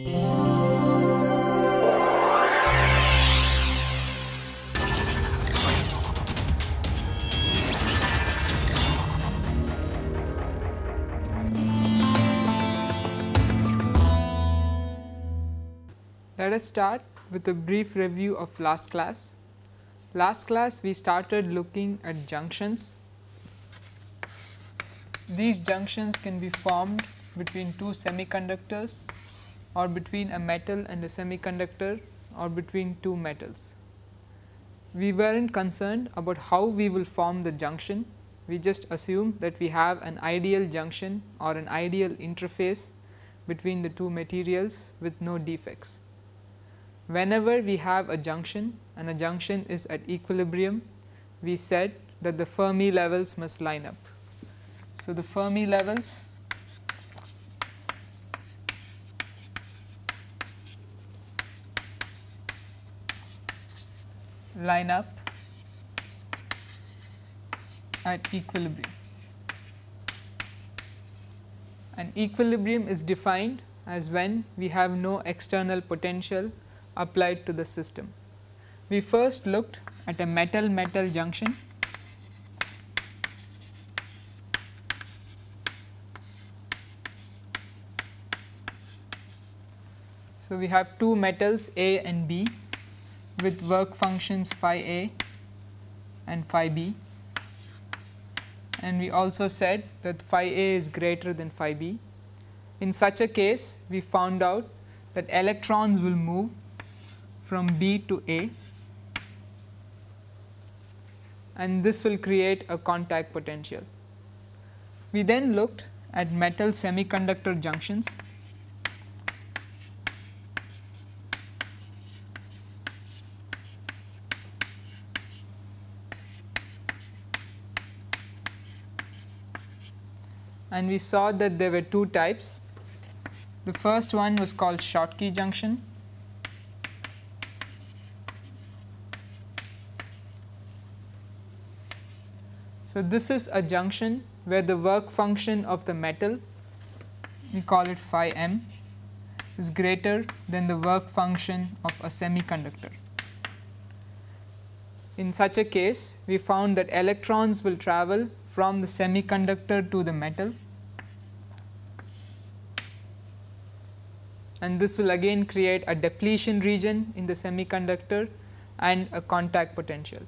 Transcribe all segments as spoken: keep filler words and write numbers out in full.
Let us start with a brief review of last class. Last class we started looking at junctions. These junctions can be formed between two semiconductors, or between a metal and a semiconductor, or between two metals. We weren't concerned about how we will form the junction. We just assume that we have an ideal junction or an ideal interface between the two materials with no defects. Whenever we have a junction and a junction is at equilibrium, we said that the Fermi levels must line up. So, the Fermi levels line up at equilibrium. And equilibrium is defined as when we have no external potential applied to the system. We first looked at a metal-metal junction . So, we have two metals A and B with work functions phi A and phi B, and we also said that phi A is greater than phi B. In such a case, we found out that electrons will move from B to A, and this will create a contact potential. We then looked at metal semiconductor junctions. And we saw that there were two types. The first one was called Schottky junction, so this is a junction where the work function of the metal, we call it phi m, is greater than the work function of a semiconductor. In such a case, we found that electrons will travel from the semiconductor to the metal, and this will again create a depletion region in the semiconductor and a contact potential.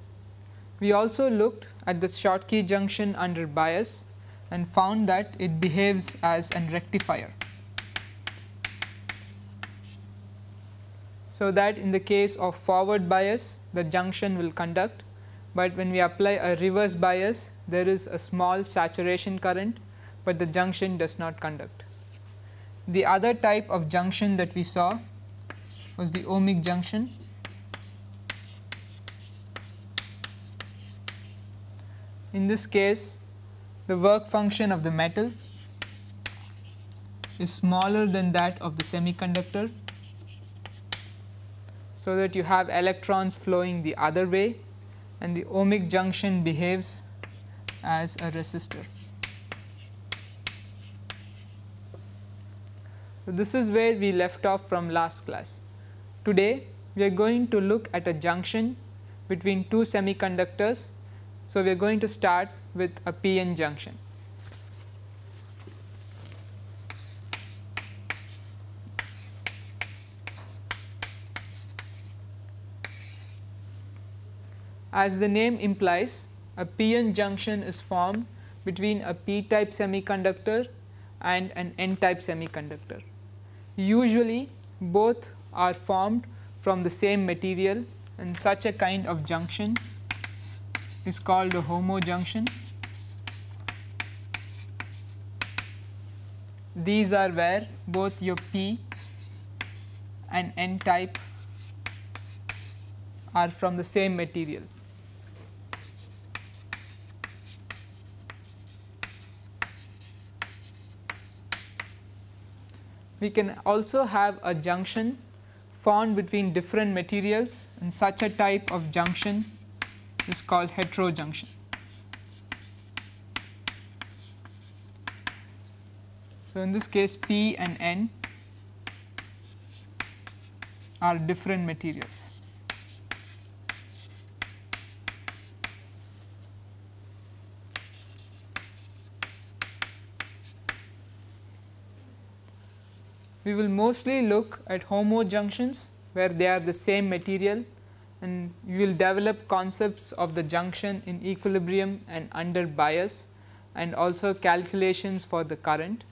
We also looked at the Schottky junction under bias and found that it behaves as an rectifier, so that in the case of forward bias the junction will conduct, but when we apply a reverse bias there is a small saturation current, but the junction does not conduct. The other type of junction that we saw was the ohmic junction, in this case the work function of the metal is smaller than that of the semiconductor, so that you have electrons flowing the other way, and the ohmic junction behaves as a resistor. So, this is where we left off from last class. Today we are going to look at a junction between two semiconductors. So, we are going to start with a P N junction. As the name implies, a P N junction is formed between a p-type semiconductor and an n-type semiconductor. Usually, both are formed from the same material, and such a kind of junction is called a homo junction. These are where both your p and n-type are from the same material. We can also have a junction formed between different materials, and such a type of junction is called heterojunction. So, in this case p and n are different materials. We will mostly look at homo junctions where they are the same material, and we will develop concepts of the junction in equilibrium and under bias, and also calculations for the current,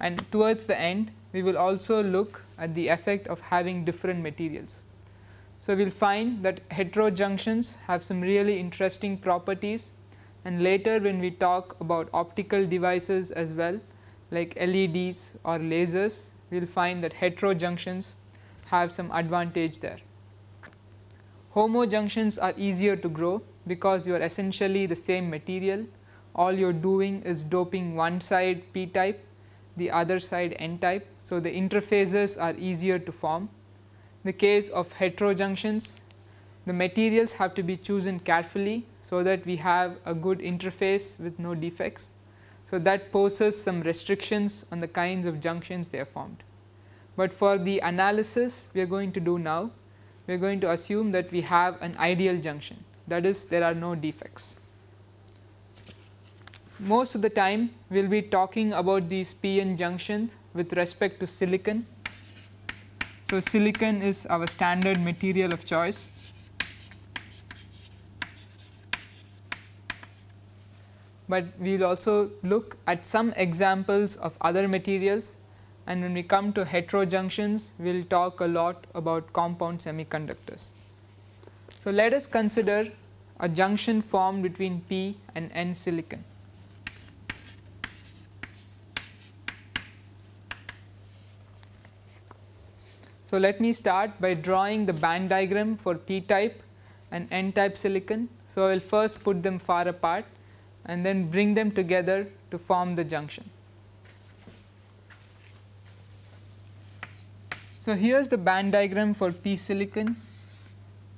and towards the end we will also look at the effect of having different materials. So, we will find that heterojunctions have some really interesting properties, and later when we talk about optical devices as well, like L E Ds or lasers, we will find that heterojunctions have some advantage there. Homojunctions are easier to grow because you are essentially the same material. All you are doing is doping one side p type, the other side n type. So, the interfaces are easier to form. In the case of heterojunctions, the materials have to be chosen carefully so that we have a good interface with no defects. So, that poses some restrictions on the kinds of junctions they are formed. But for the analysis we are going to do now, we are going to assume that we have an ideal junction, that is there are no defects. Most of the time we will be talking about these p n junctions with respect to silicon. So, silicon is our standard material of choice. But we will also look at some examples of other materials, and when we come to heterojunctions we will talk a lot about compound semiconductors. So, let us consider a junction formed between p and n silicon. So, let me start by drawing the band diagram for p type and n type silicon. So, I will first put them far apart and then bring them together to form the junction. So, here is the band diagram for p silicon.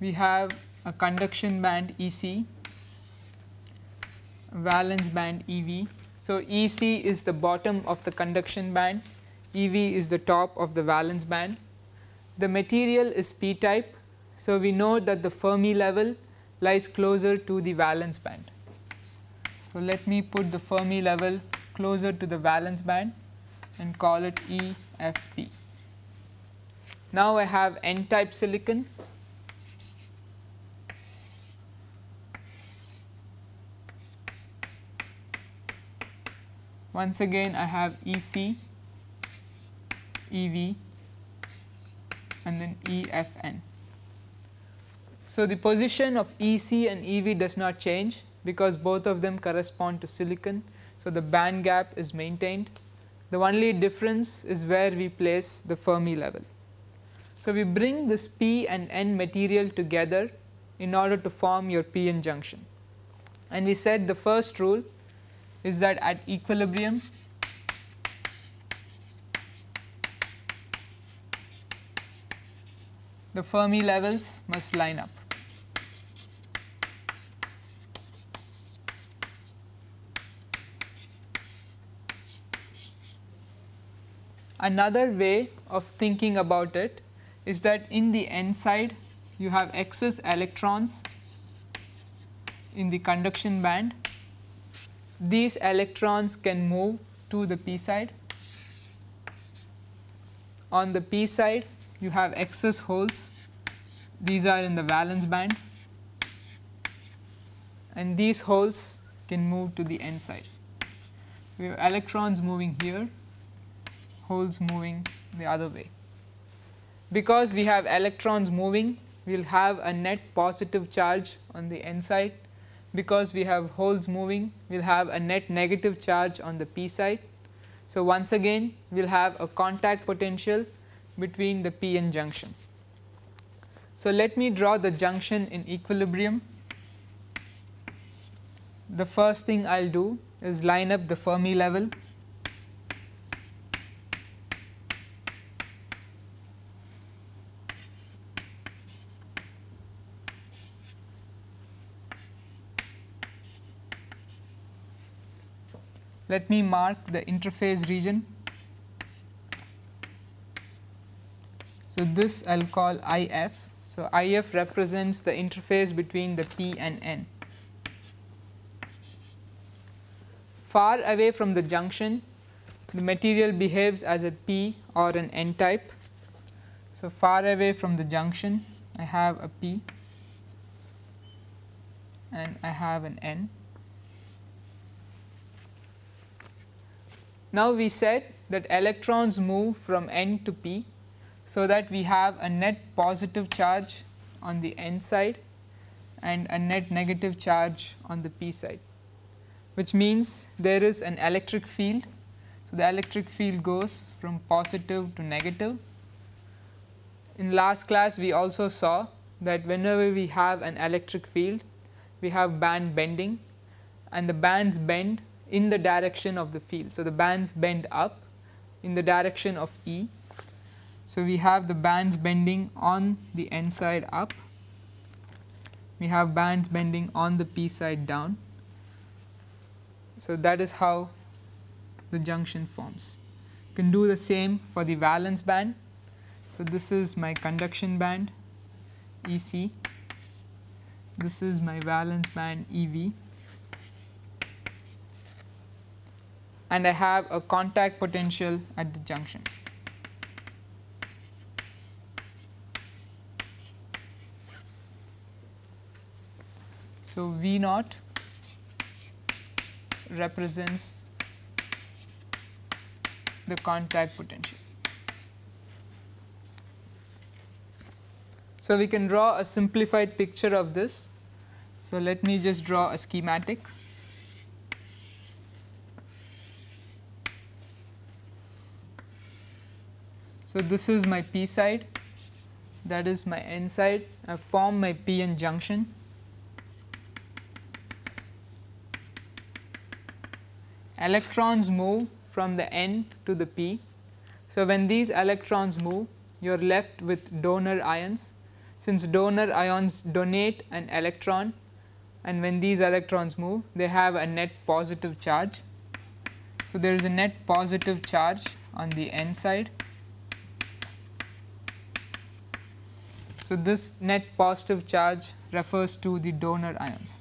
We have a conduction band E C, valence band E V. So, E C is the bottom of the conduction band, E V is the top of the valence band. The material is p type. So, we know that the Fermi level lies closer to the valence band. So, let me put the Fermi level closer to the valence band and call it E F P. Now, I have n type silicon. Once again, I have E C, E V, and then E F N. So, the position of E C and E V does not change, because both of them correspond to silicon. So, the band gap is maintained. The only difference is where we place the Fermi level. So, we bring this p and n material together in order to form your p n junction, and we said the first rule is that at equilibrium the Fermi levels must line up. Another way of thinking about it is that in the n side you have excess electrons in the conduction band. These electrons can move to the p side. On the p side you have excess holes, these are in the valence band, and these holes can move to the n side. We have electrons moving here, holes moving the other way. Because we have electrons moving, we will have a net positive charge on the n side. Because we have holes moving, we will have a net negative charge on the p side. So, once again we will have a contact potential between the p n junction. So, let me draw the junction in equilibrium. The first thing I will do is line up the Fermi level. Let me mark the interface region. So, this I will call I F. So, I F represents the interface between the P and N. Far away from the junction, the material behaves as a P or an N type. So, far away from the junction, I have a P and I have an N. Now, we said that electrons move from N to P, so that we have a net positive charge on the N side and a net negative charge on the P side, which means there is an electric field. So, the electric field goes from positive to negative. In last class, we also saw that whenever we have an electric field, we have band bending and the bands bend in the direction of the field. So, the bands bend up in the direction of E. So, we have the bands bending on the N side up, we have bands bending on the P side down. So, that is how the junction forms. You can do the same for the valence band. So, this is my conduction band E C, this is my valence band E V, and I have a contact potential at the junction. So, V zero represents the contact potential. So, we can draw a simplified picture of this. So, let me just draw a schematic. So, this is my P side, that is my N side. I form my P N junction. Electrons move from the N to the P. So, when these electrons move, you are left with donor ions. Since donor ions donate an electron, and when these electrons move, they have a net positive charge. So, there is a net positive charge on the N side. So, this net positive charge refers to the donor ions.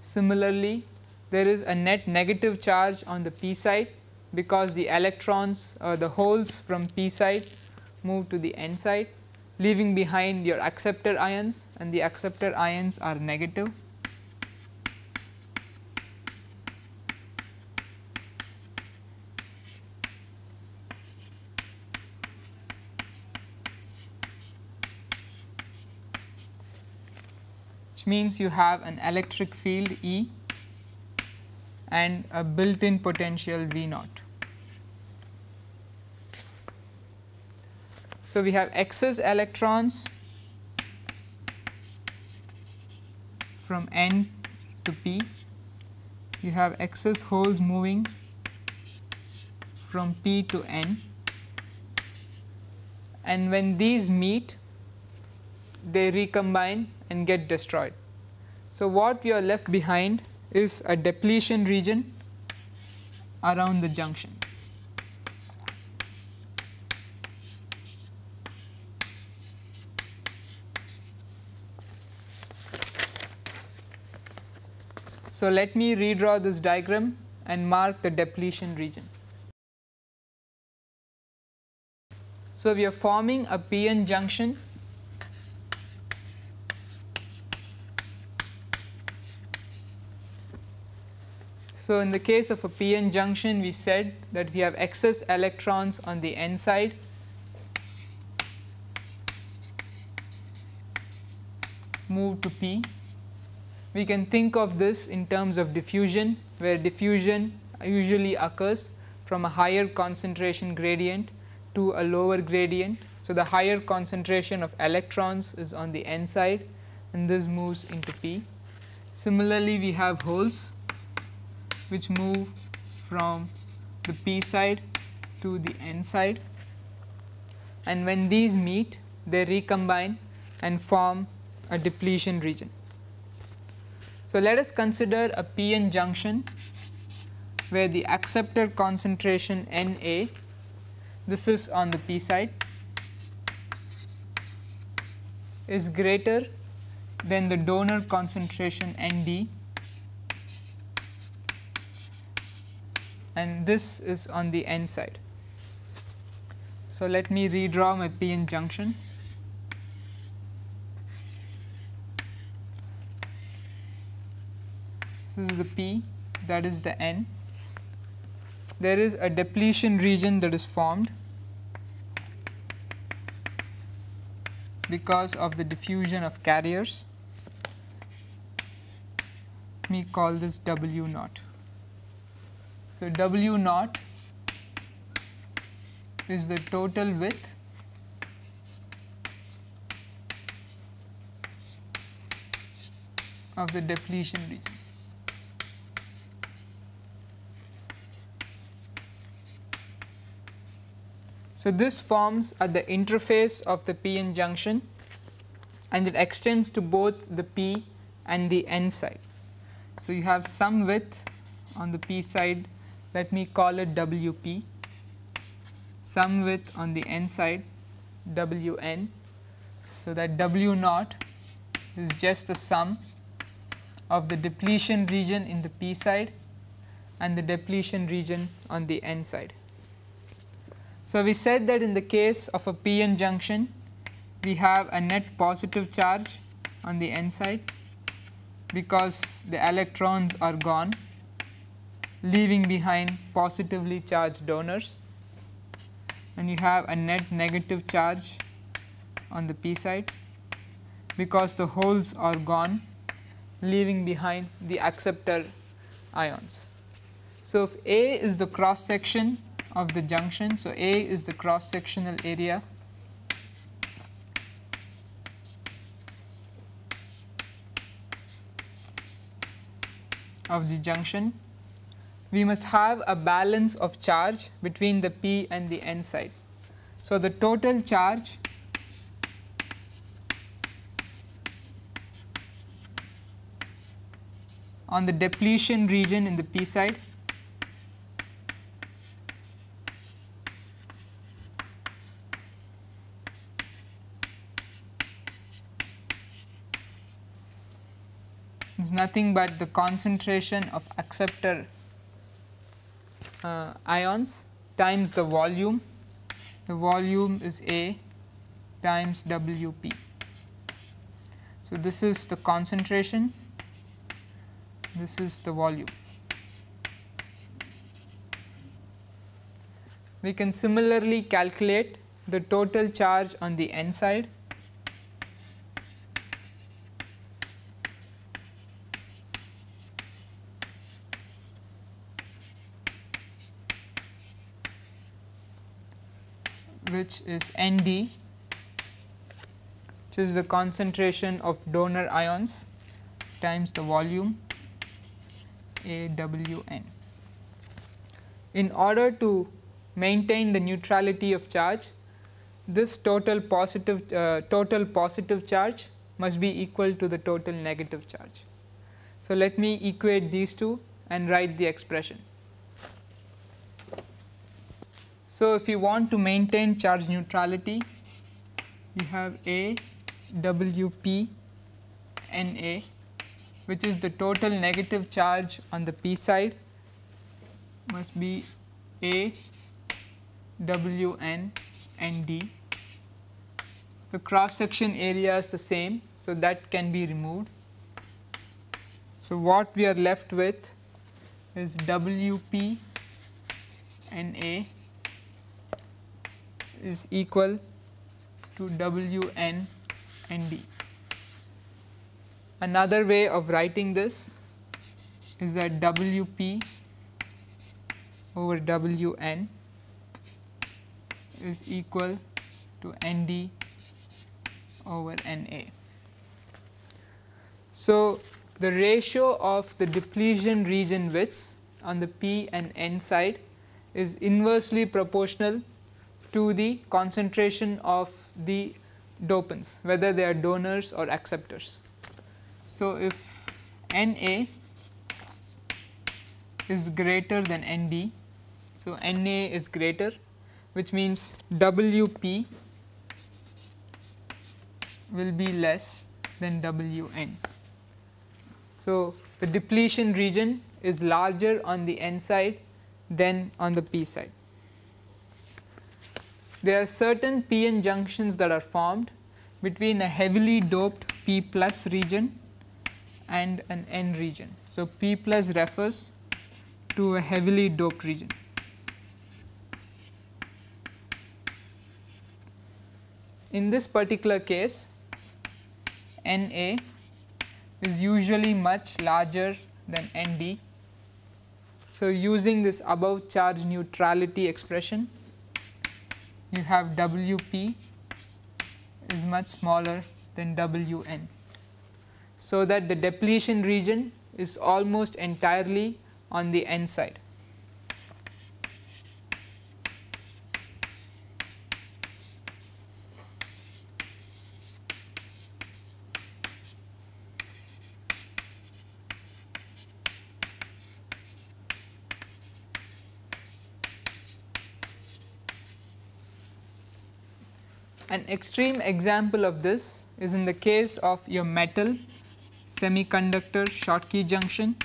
Similarly, there is a net negative charge on the P side because the electrons or the holes from P side move to the N side, leaving behind your acceptor ions, and the acceptor ions are negative. Means you have an electric field E and a built-in potential V zero. So, we have excess electrons from N to P, you have excess holes moving from P to N, and when these meet, they recombine and get destroyed. So, what you are left behind is a depletion region around the junction. So, let me redraw this diagram and mark the depletion region. So, we are forming a P N junction . So, in the case of a P N junction, we said that we have excess electrons on the N side move to P. We can think of this in terms of diffusion, where diffusion usually occurs from a higher concentration gradient to a lower gradient. So, the higher concentration of electrons is on the N side and this moves into P. Similarly, we have holes which move from the P side to the N side, and when these meet, they recombine and form a depletion region. So, let us consider a P N junction where the acceptor concentration N A, this is on the p side, is greater than the donor concentration N D, and this is on the N side. So, let me redraw my p-n junction. This is the p, that is the n. There is a depletion region that is formed because of the diffusion of carriers. Let me call this W naught. So, W naught is the total width of the depletion region. So, this forms at the interface of the p-n junction and it extends to both the p and the n side. So, you have some width on the p side, let me call it W P, some width on the n side W N. So, that W naught is just the sum of the depletion region in the p side and the depletion region on the n side. So, we said that in the case of a p-n junction, we have a net positive charge on the n side because the electrons are gone, leaving behind positively charged donors, and you have a net negative charge on the p side because the holes are gone, leaving behind the acceptor ions. So, if A is the cross section of the junction. So, A is the cross sectional area of the junction. We must have a balance of charge between the p and the n side. So, the total charge on the depletion region in the p side is nothing but the concentration of acceptor uh, ions times the volume. The volume is A times W P. So, this is the concentration, this is the volume. We can similarly calculate the total charge on the n side. Which is N D, which is the concentration of donor ions times the volume A W N. In order to maintain the neutrality of charge, this total positive uh, total positive charge must be equal to the total negative charge. So, let me equate these two and write the expression. So, if you want to maintain charge neutrality, you have A W P N A, which is the total negative charge on the p side, must be A W N N D. The cross section area is the same, so that can be removed. So, what we are left with is W P N A is equal to W N N D. Another way of writing this is that W P over W N is equal to N D over N A. So, the ratio of the depletion region widths on the p and n side is inversely proportional to the concentration of the dopants, whether they are donors or acceptors. So, if N A is greater than N B. So, N A is greater, which means W P will be less than W N. So, the depletion region is larger on the N side than on the P side. There are certain P N junctions that are formed between a heavily doped P plus region and an N region. So, P plus refers to a heavily doped region. In this particular case, N A is usually much larger than N D. So, using this above charge neutrality expression, you have W P is much smaller than W N. So, that the depletion region is almost entirely on the N side. An extreme example of this is in the case of your metal semiconductor Schottky junction.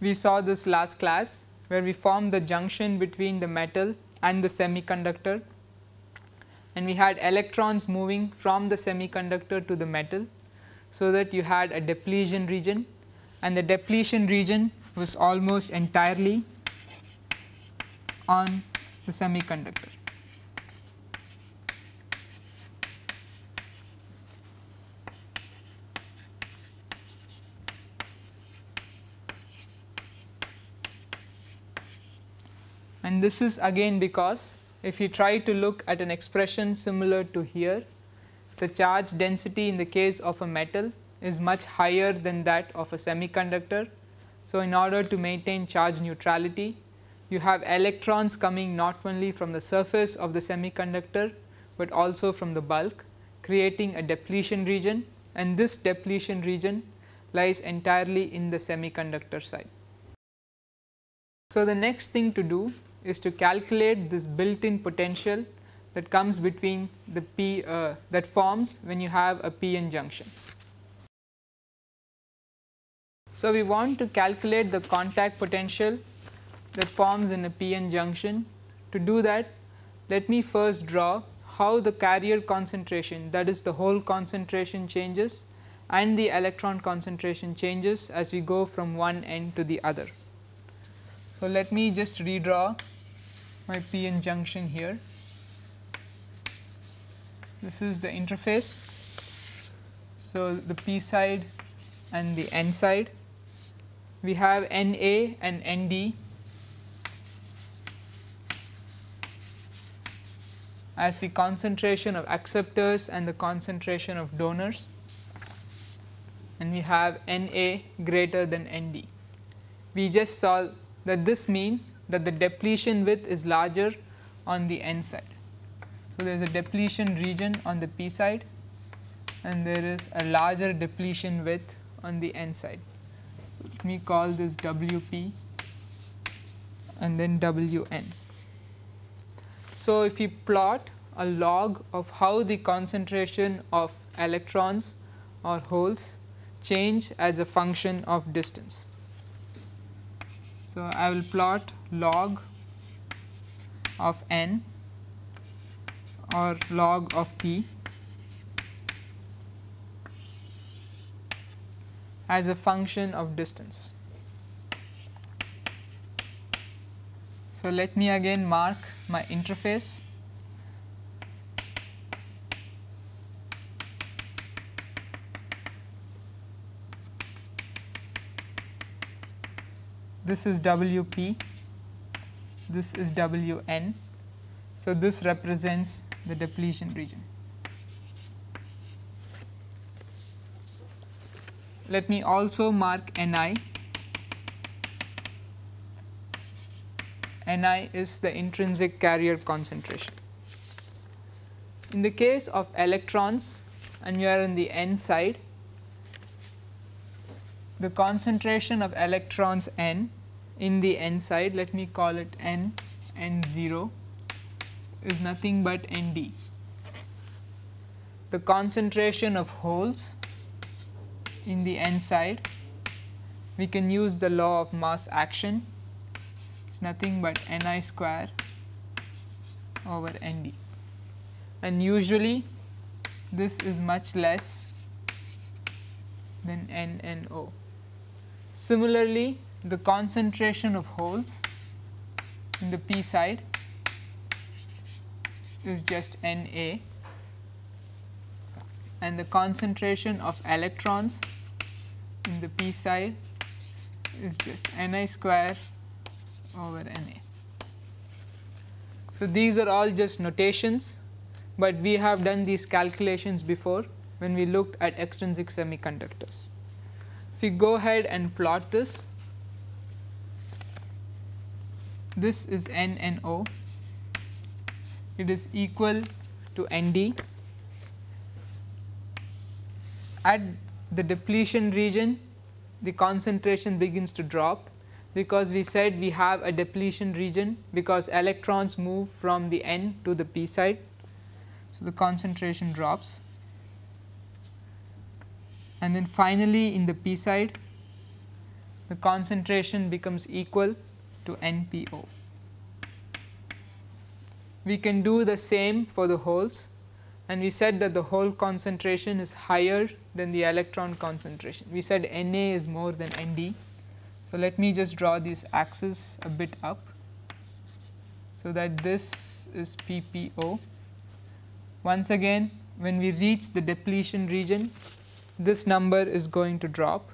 We saw this last class where we formed the junction between the metal and the semiconductor, and we had electrons moving from the semiconductor to the metal. So, that you had a depletion region, and the depletion region was almost entirely on the semiconductor. And this is again because if you try to look at an expression similar to here, the charge density in the case of a metal is much higher than that of a semiconductor. So, in order to maintain charge neutrality, you have electrons coming not only from the surface of the semiconductor, but also from the bulk, creating a depletion region, and this depletion region lies entirely in the semiconductor side. So, the next thing to do is to calculate this built-in potential that comes between the P uh, that forms when you have a P N junction. So, we want to calculate the contact potential that forms in a P N junction. To do that, let me first draw how the carrier concentration, that is the hole concentration, changes and the electron concentration changes as we go from one end to the other. So, let me just redraw my P N junction here. This is the interface. So, the P side and the N side. We have N A and N D as the concentration of acceptors and the concentration of donors, and we have N A greater than N D. We just saw that this means that the depletion width is larger on the N side. So, there is a depletion region on the P side, and there is a larger depletion width on the N side. So, let me call this W P and then W N. So, if we plot a log of how the concentration of electrons or holes change as a function of distance. So, I will plot log of N or log of P as a function of distance. So, let me again mark my interface. This is W P, this is W N. So, this represents the depletion region. Let me also mark N I Ni is the intrinsic carrier concentration. In the case of electrons, and you are on the n side, the concentration of electrons n in the n side, let me call it n, n zero, is nothing but Nd. The concentration of holes in the n side, we can use the law of mass action, it is nothing but Ni square over Nd. And usually this is much less than N N O. Similarly, the concentration of holes in the p side is just N A, and the concentration of electrons in the p side is just Ni square over Na. So, these are all just notations, but we have done these calculations before when we looked at extrinsic semiconductors. If we go ahead and plot this, this is N N O, it is equal to N D. At the depletion region, the concentration begins to drop, because we said we have a depletion region because electrons move from the N to the P side. So, the concentration drops, and then finally in the p side the concentration becomes equal to N P O. We can do the same for the holes, and we said that the hole concentration is higher than the electron concentration. We said Na is more than Nd. So, let me just draw these axes a bit up, so that this is P P O. Once again, when we reach the depletion region, this number is going to drop,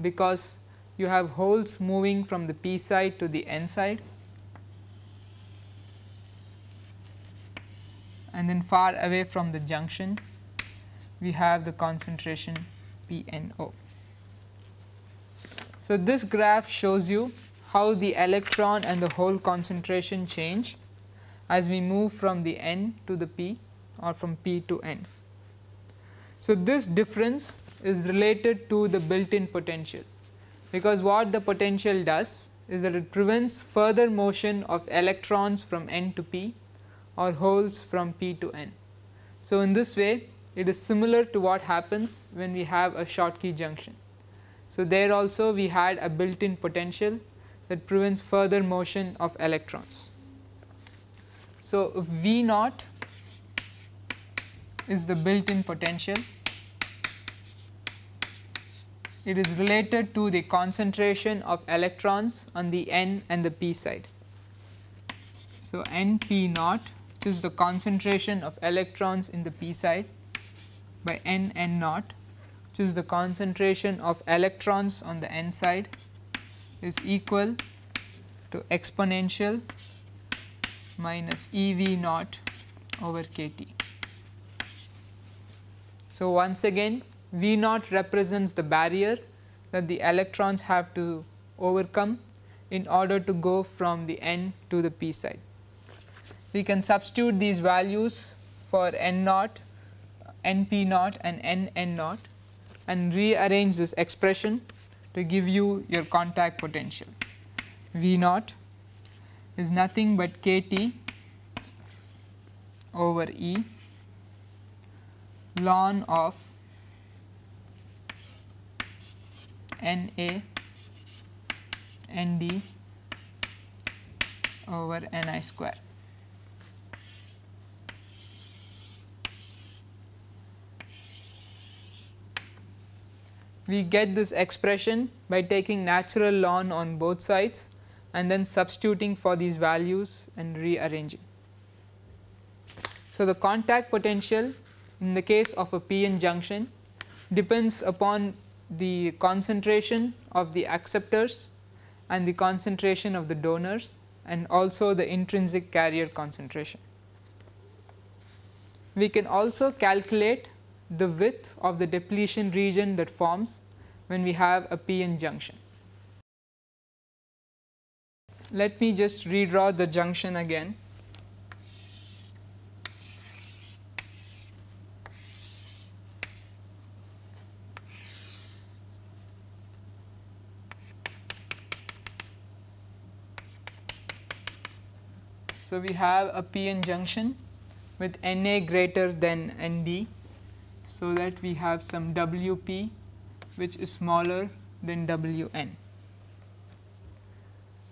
because you have holes moving from the p side to the n side, and then far away from the junction we have the concentration P N O. So, this graph shows you how the electron and the hole concentration change as we move from the n to the p or from p to n. So, this difference is related to the built in potential, because what the potential does is that it prevents further motion of electrons from n to p or holes from p to n. So, in this way it is similar to what happens when we have a Schottky junction. So, there also we had a built in potential that prevents further motion of electrons. So, if V naught is the built in potential, it is related to the concentration of electrons on the n and the p side. So, N P naught, which is the concentration of electrons in the p side, by N N naught, which is the concentration of electrons on the n side, is equal to exponential minus E V naught over K T. So, once again V naught represents the barrier that the electrons have to overcome in order to go from the n to the p side. We can substitute these values for N naught, N P naught and N N naught, and rearrange this expression to give you your contact potential. V naught is nothing but K T over E ln of N A N D over N I square. We get this expression by taking natural ln on both sides and then substituting for these values and rearranging. So, the contact potential in the case of a p-n junction depends upon the concentration of the acceptors and the concentration of the donors, and also the intrinsic carrier concentration. We can also calculate the width of the depletion region that forms when we have a p-n junction. let me just redraw the junction again. So we have a P N junction with N A greater than N D, so that we have some W P which is smaller than W N.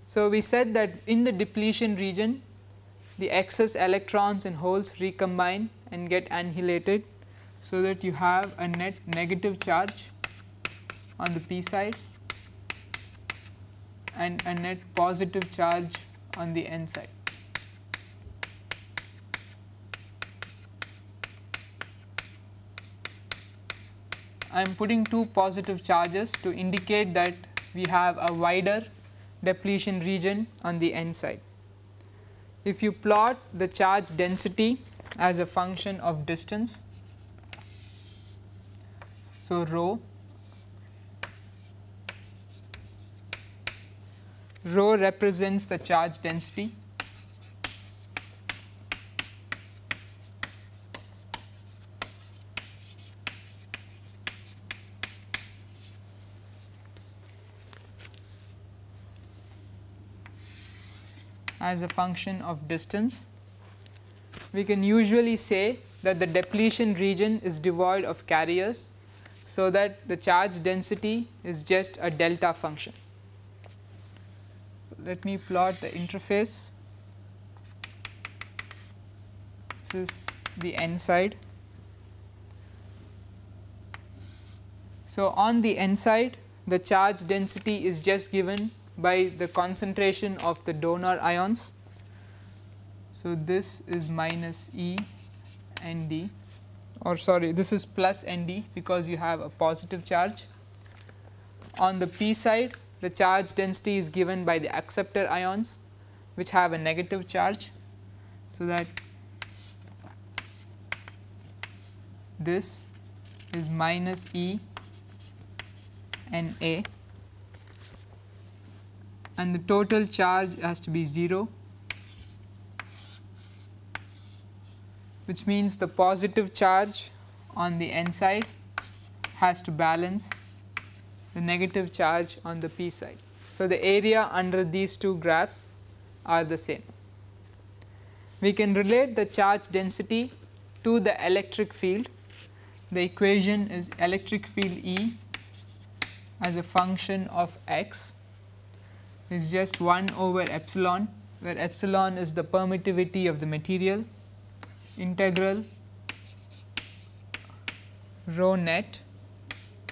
So we said that in the depletion region, the excess electrons and holes recombine and get annihilated, so that you have a net negative charge on the p side and a net positive charge on the n side. I am putting two positive charges to indicate that we have a wider depletion region on the n side. If you plot the charge density as a function of distance, so rho, rho represents the charge density. As a function of distance, we can usually say that the depletion region is devoid of carriers, so that the charge density is just a delta function. So let me plot the interface. This is the n side. So on the n side, the charge density is just given by the concentration of the donor ions. So this is minus E N D, or sorry, this is plus N D because you have a positive charge. On the p side, the charge density is given by the acceptor ions which have a negative charge, so that this is minus E N A. And the total charge has to be zero, which means the positive charge on the n side has to balance the negative charge on the p side. So the area under these two graphs are the same. We can relate the charge density to the electric field. The equation is electric field E as a function of x is just one over epsilon, where epsilon is the permittivity of the material, integral rho net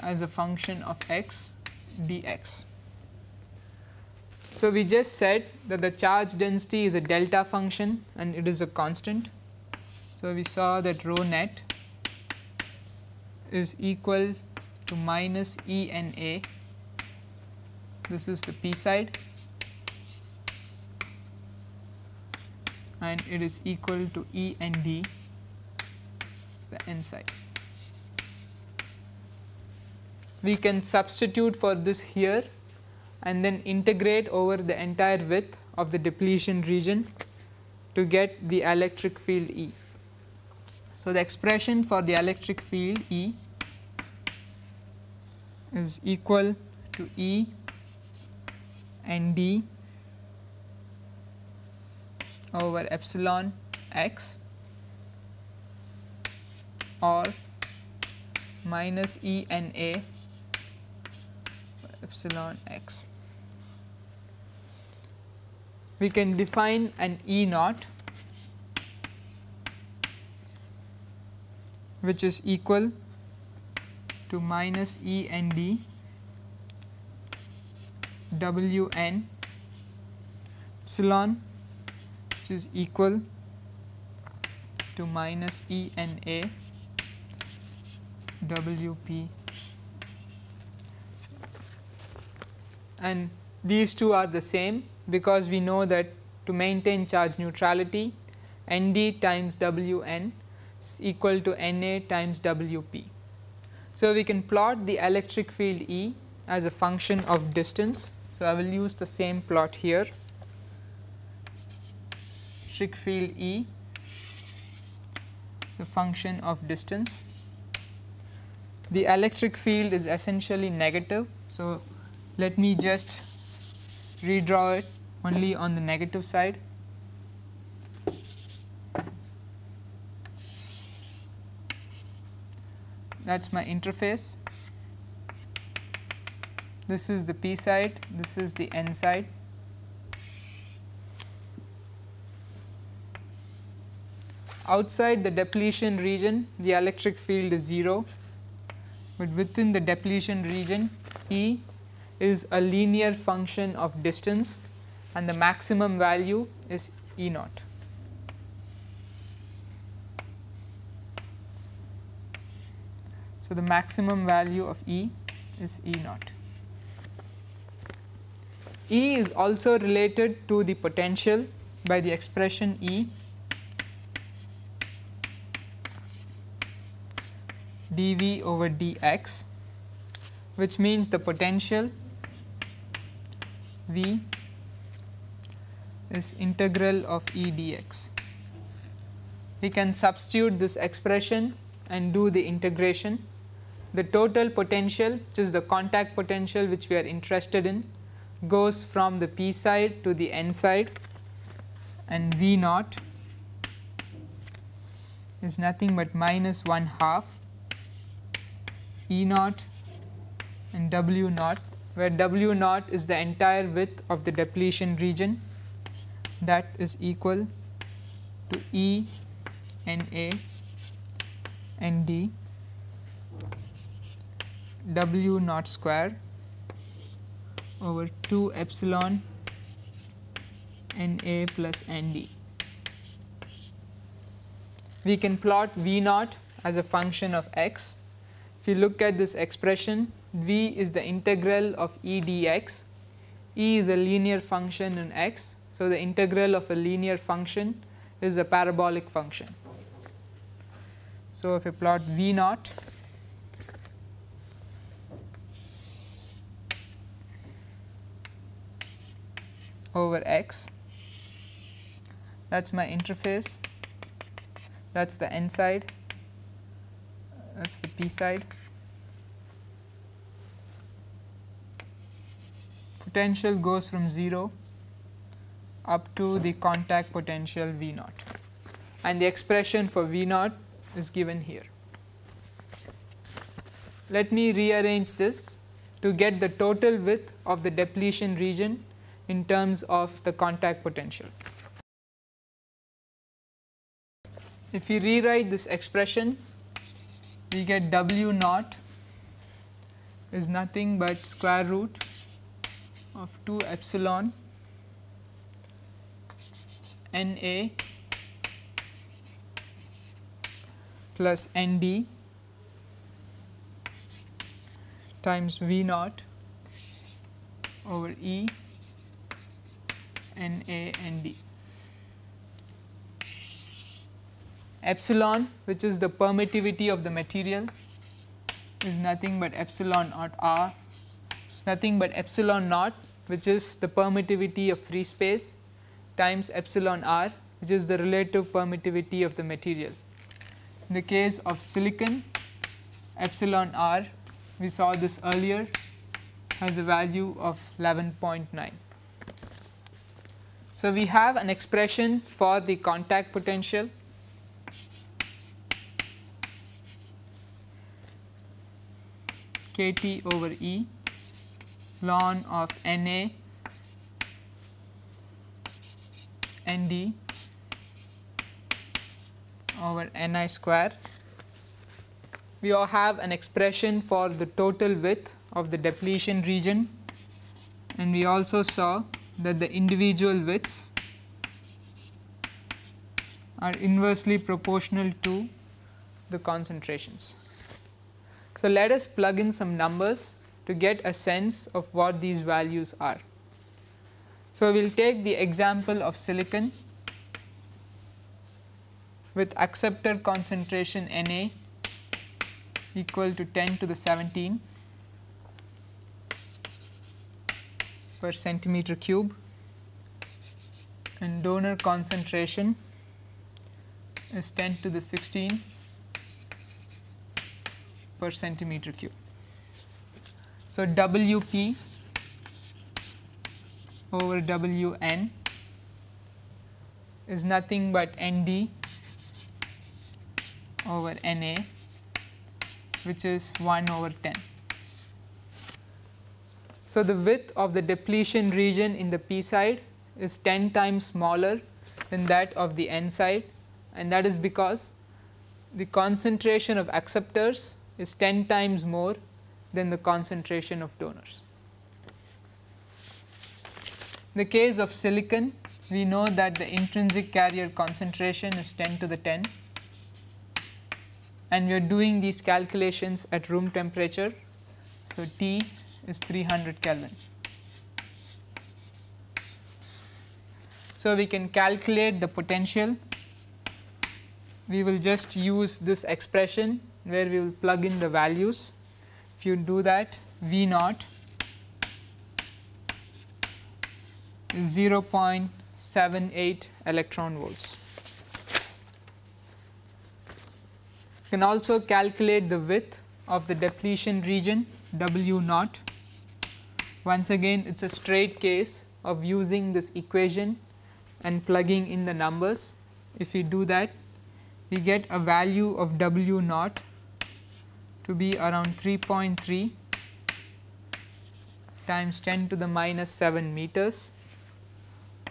as a function of x dx. So we just said that the charge density is a delta function and it is a constant. So we saw that rho net is equal to minus E N A. This is the p side, and it is equal to E and D, it's the n side. We can substitute for this here and then integrate over the entire width of the depletion region to get the electric field E. So the expression for the electric field E is equal to E and D over epsilon x, or minus E N A epsilon x. We can define an E naught which is equal to minus E N D W N epsilon, which is equal to minus E N A W P, and these two are the same because we know that to maintain charge neutrality, N D times W N is equal to N A times W P. So we can plot the electric field E as a function of distance. So I will use the same plot here. strict field E, the function of distance. The electric field is essentially negative. So, let me just redraw it only on the negative side. That is my interface. This is the P side, this is the N side. Outside the depletion region, the electric field is zero, but within the depletion region, E is a linear function of distance and the maximum value is E naught. So, the maximum value of E is E naught. E is also related to the potential by the expression E dV over dx, which means the potential V is integral of E dx. We can substitute this expression and do the integration. The total potential, which is the contact potential which we are interested in, goes from the P side to the N side, and V naught is nothing but minus one half E naught and W naught, where W naught is the entire width of the depletion region, that is equal to E N A N D W naught square over two epsilon N A plus N D. We can plot V naught as a function of x. If you look at this expression, V is the integral of E dx. E is a linear function in x. So, the integral of a linear function is a parabolic function. So, if you plot V naught over x, that is my interface, that is the N side, that is the P side. Potential goes from zero up to the contact potential V naught, and the expression for V naught is given here. Let me rearrange this to get the total width of the depletion region in terms of the contact potential. If we rewrite this expression, we get W naught is nothing but square root of two epsilon N A plus N D times V naught over E N A N D. Epsilon, which is the permittivity of the material, is nothing but epsilon naught R, nothing but epsilon naught, which is the permittivity of free space, times epsilon R, which is the relative permittivity of the material. In the case of silicon, epsilon R, we saw this earlier, has a value of eleven point nine. So, we have an expression for the contact potential. K T over E ln of N A N D over N I square. We all have an expression for the total width of the depletion region, and we also saw that the individual widths are inversely proportional to the concentrations. So, let us plug in some numbers to get a sense of what these values are. So, we will take the example of silicon with acceptor concentration N A equal to ten to the seventeen per centimeter cube and donor concentration is ten to the sixteen per centimeter cube. So, W P over W N is nothing but N D over N A, which is one over ten. So, the width of the depletion region in the P side is ten times smaller than that of the N side, and that is because the concentration of acceptors is ten times more than the concentration of donors. In the case of silicon, we know that the intrinsic carrier concentration is ten to the ten, and we are doing these calculations at room temperature. So, T is three hundred Kelvin. So, we can calculate the potential. We will just use this expression where we will plug in the values. If you do that, V naught is zero point seven eight electron volts. You can also calculate the width of the depletion region, W naught. Once again, it is a straight case of using this equation and plugging in the numbers. If we do that, we get a value of W naught to be around three point three times ten to the minus seven meters,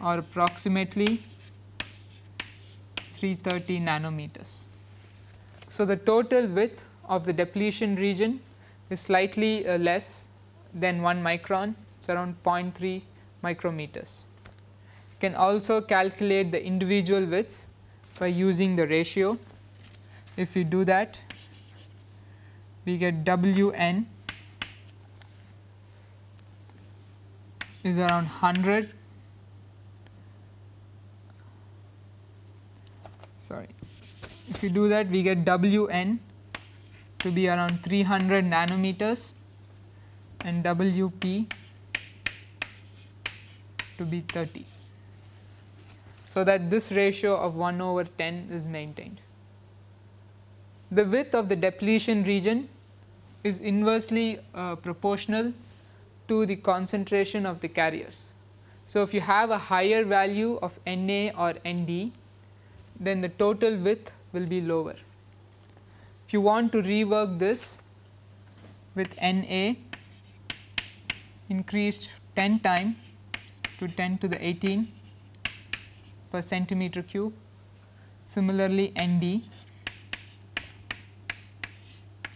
or approximately three hundred thirty nanometers. So, the total width of the depletion region is slightly uh, less than one micron, it is around zero point three micrometers. You can also calculate the individual widths by using the ratio. If you do that, we get W N is around one hundred, sorry, if you do that, we get W N to be around three hundred nanometers and W P to be thirty. So, that this ratio of one over ten is maintained. The width of the depletion region is inversely uh, proportional to the concentration of the carriers. So, if you have a higher value of N A or N D, then the total width will be lower. If you want to rework this with N A increased ten times to ten to the eighteen per centimeter cube, similarly N D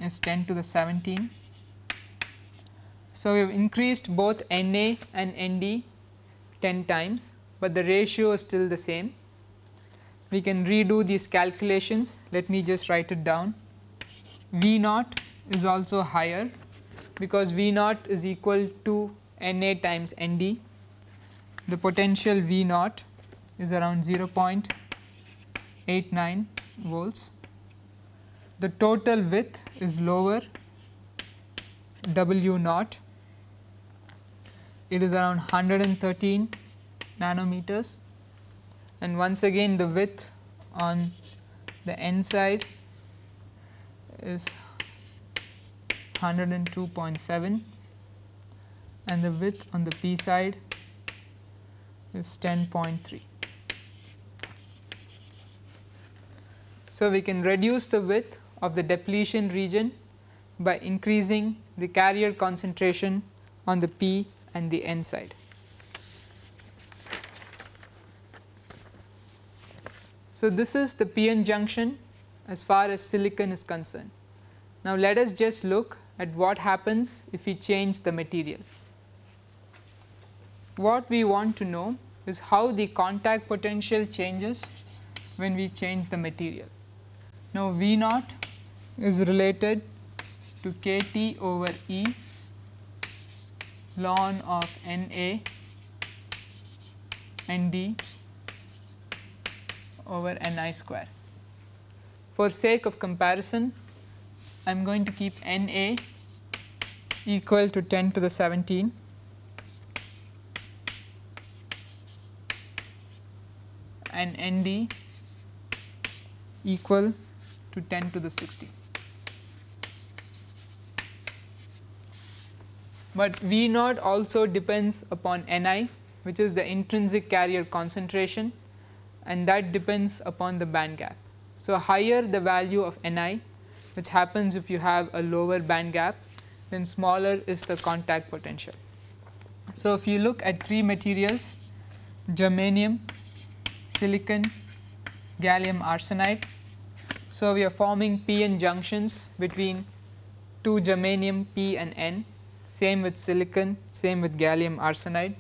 is ten to the seventeen. So, we have increased both N A and N D ten times, but the ratio is still the same. We can redo these calculations. Let me just write it down. V naught is also higher because V naught is equal to N A times N D. The potential V naught is around zero point eight nine volts. The total width is lower, W naught. It is around one hundred thirteen nanometers. And once again, the width on the N side is one hundred two point seven and the width on the P side is ten point three. So, we can reduce the width of the depletion region by increasing the carrier concentration on the P and the N side. So, this is the P N junction as far as silicon is concerned. Now, let us just look at what happens if we change the material. What we want to know is how the contact potential changes when we change the material. Now, V naught is related to K T over E ln of N A N D over N I square. For sake of comparison, I am going to keep N A equal to ten to the seventeen and N D equal to ten to the sixty. But V naught also depends upon N i, which is the intrinsic carrier concentration, and that depends upon the band gap. So, higher the value of N i, which happens if you have a lower band gap, then smaller is the contact potential. So, if you look at three materials, germanium, silicon, gallium arsenide. So, we are forming p n junctions between two germanium p and n, same with silicon, same with gallium arsenide.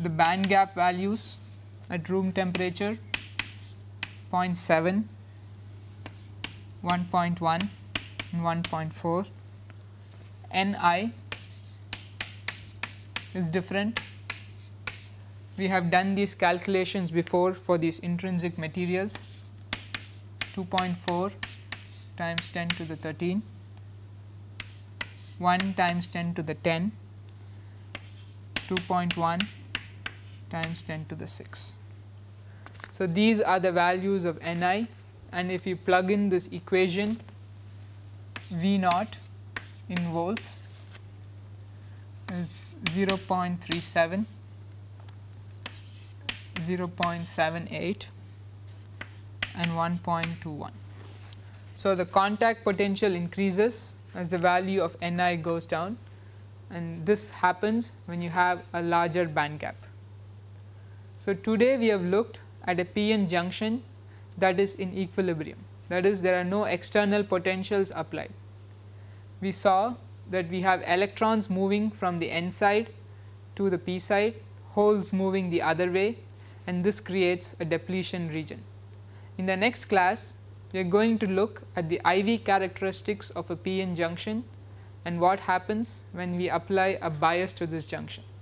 The band gap values at room temperature zero point seven, one point one and one point four. N i is different. We have done these calculations before for these intrinsic materials, two point four times ten to the thirteen, one times ten to the ten, two point one times ten to the six. So, these are the values of N i, and if you plug in this equation V naught in volts is zero point three seven, zero point seven eight and one point two one. So, the contact potential increases as the value of N i goes down, and this happens when you have a larger band gap. So, today we have looked at a p n junction that is in equilibrium, that is there are no external potentials applied. We saw that we have electrons moving from the n side to the p side, holes moving the other way, and this creates a depletion region. In the next class, we are going to look at the I V characteristics of a p n junction and what happens when we apply a bias to this junction.